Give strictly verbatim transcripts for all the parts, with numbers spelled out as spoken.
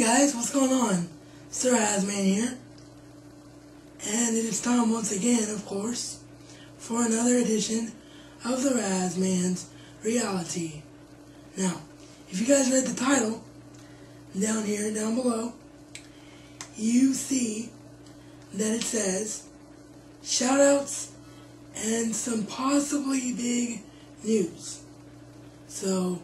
guys, what's going on? Sir Raz Man here, and it is time once again, of course, for another edition of the Raz Man's Reality. Now, if you guys read the title, down here, down below, you see that it says, shoutouts and some possibly big news. So,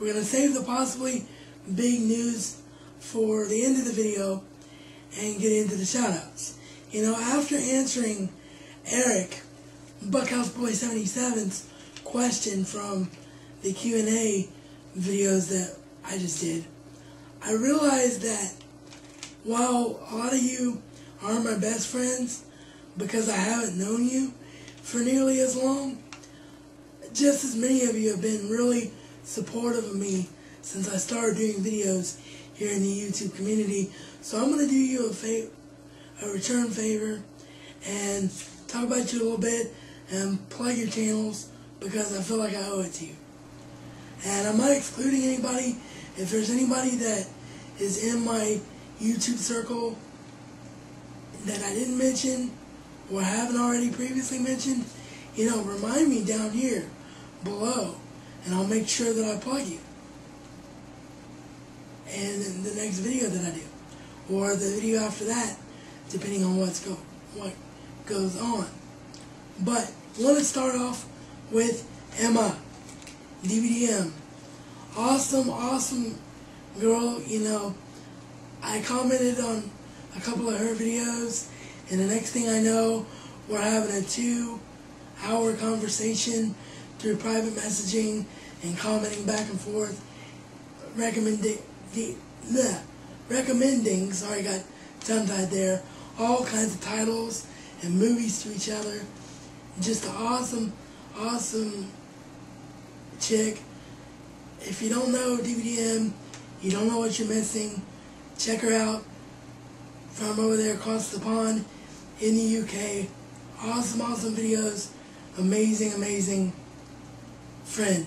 we're going to save the possibly big news for the end of the video and get into the shoutouts. You know, after answering Eric, Bookhouse Boy seventy-seven's question from the Q and A videos that I just did, I realized that while a lot of you are my best friends because I haven't known you for nearly as long, just as many of you have been really supportive of me since I started doing videos here in the YouTube community. So I'm going to do you a favor, a return favor, and talk about you a little bit and plug your channels because I feel like I owe it to you. And I'm not excluding anybody. If there's anybody that is in my YouTube circle that I didn't mention or haven't already previously mentioned, you know, remind me down here below and I'll make sure that I plug you. And in the next video that I do, or the video after that, depending on what's go what goes on. But let's start off with Emma, D V D M, awesome, awesome girl. You know, I commented on a couple of her videos, and the next thing I know, we're having a two-hour conversation through private messaging and commenting back and forth, recommending. The, the recommending, sorry I got tongue-tied there, all kinds of titles and movies to each other. Just an awesome, awesome chick. If you don't know D V D M, you don't know what you're missing, check her out from over there across the pond in the U K. Awesome, awesome videos. Amazing, amazing friend.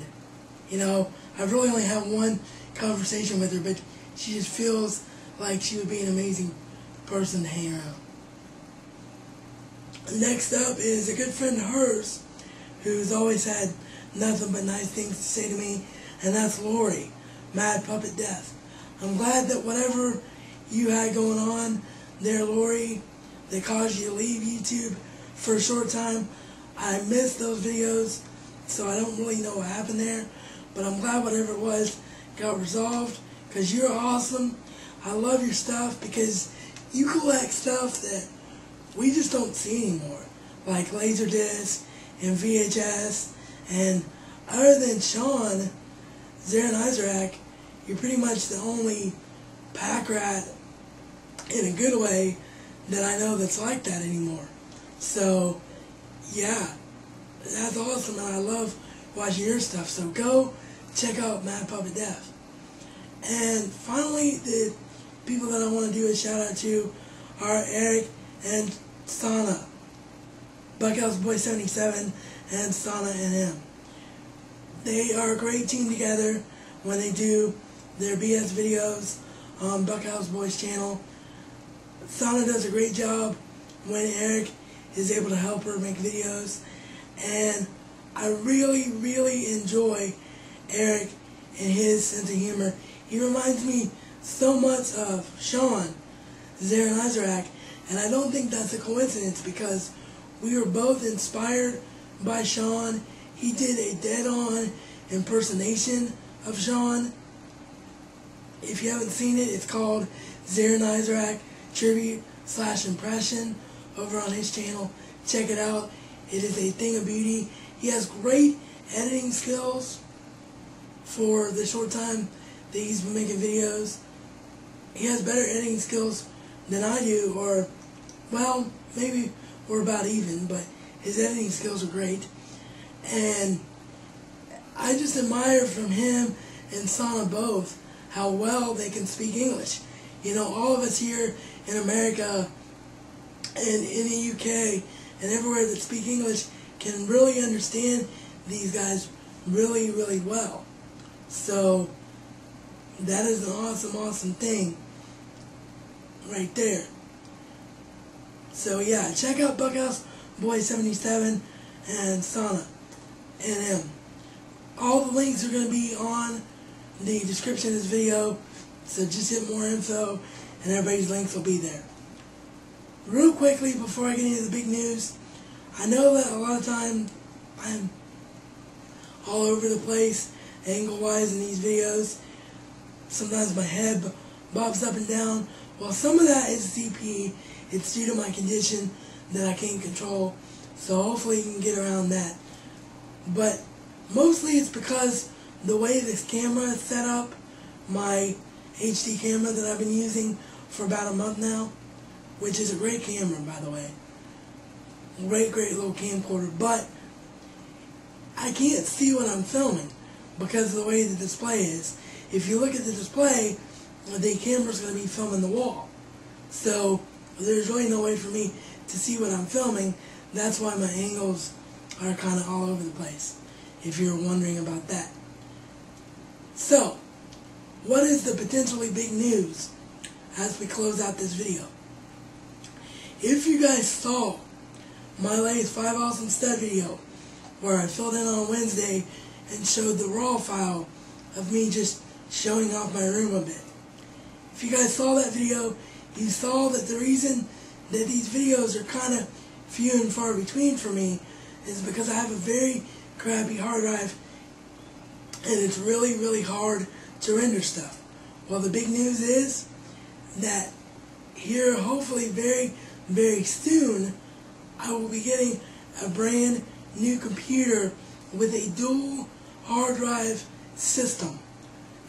You know, I've really only had one conversation with her, but she just feels like she would be an amazing person to hang around. Next up is a good friend of hers who's always had nothing but nice things to say to me, and that's Lori, Mad Puppet Death. I'm glad that whatever you had going on there, Lori, that caused you to leave YouTube for a short time, I missed those videos, so I don't really know what happened there, but I'm glad whatever it was got resolved, because you're awesome. I love your stuff because you collect stuff that we just don't see anymore, like Laserdisc and V H S, and other than Sean, Zarin Isaac, you're pretty much the only pack rat, in a good way, that I know that's like that anymore. So, yeah, that's awesome, and I love watching your stuff, so go check out Mad Puppet Death. And finally, the people that I want to do a shout out to are Eric and Sanna, Bookhouse Boy seventy-seven and SannaNM. They are a great team together when they do their B S videos on Bookhouse Boy's channel. Sanna does a great job when Eric is able to help her make videos, and I really, really enjoy Eric and his sense of humor. He reminds me so much of Sean, Zarin Isaac, and I don't think that's a coincidence because we were both inspired by Sean. He did a dead-on impersonation of Sean. If you haven't seen it, it's called Zarin Isaac Tribute slash Impression over on his channel. Check it out. It is a thing of beauty. He has great editing skills for the short time that he's been making videos. He has better editing skills than I do, or well, maybe we're about even, but his editing skills are great. And I just admire from him and Sanna both how well they can speak English. You know, all of us here in America and in the U K and everywhere that speak English can really understand these guys really, really well. So that is an awesome, awesome thing right there. So yeah, check out Bookhouse Boy seventy-seven and SannaNM. All the links are going to be on the description of this video, so just hit more info and everybody's links will be there. Real quickly, before I get into the big news, I know that a lot of time I'm all over the place angle-wise in these videos. Sometimes my head bobs up and down. Well, some of that is C P E. It's due to my condition that I can't control, so hopefully you can get around that. But mostly it's because the way this camera is set up, my H D camera that I've been using for about a month now, which is a great camera, by the way. Great, great little camcorder, but I can't see what I'm filming because of the way the display is. If you look at the display, the camera's going to be filming the wall. So there's really no way for me to see what I'm filming. That's why my angles are kind of all over the place, if you're wondering about that. So, what is the potentially big news as we close out this video? If you guys saw my latest five Awesome Stud video, where I filled in on Wednesday and showed the raw file of me just showing off my room a bit. If you guys saw that video, you saw that the reason that these videos are kind of few and far between for me is because I have a very crappy hard drive and it's really, really hard to render stuff. Well, the big news is that here, hopefully very, very soon, I will be getting a brand new computer with a dual hard drive system,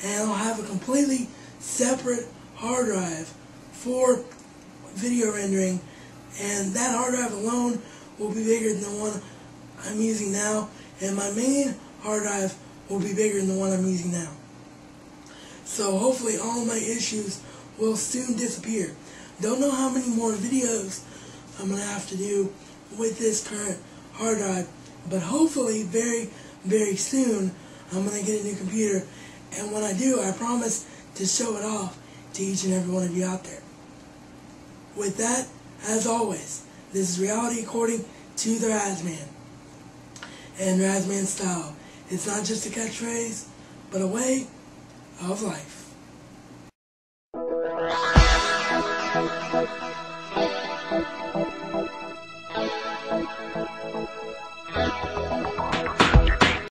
and I'll have a completely separate hard drive for video rendering, and that hard drive alone will be bigger than the one I'm using now, and my main hard drive will be bigger than the one I'm using now. So hopefully all my issues will soon disappear. Don't know how many more videos I'm going to have to do with this current hard drive, but hopefully very, very soon I'm going to get a new computer, and when I do, I promise to show it off to each and every one of you out there. With that, as always, this is Reality According to the Raz Man and Raz Man style. It's not just a catchphrase, but a way of life.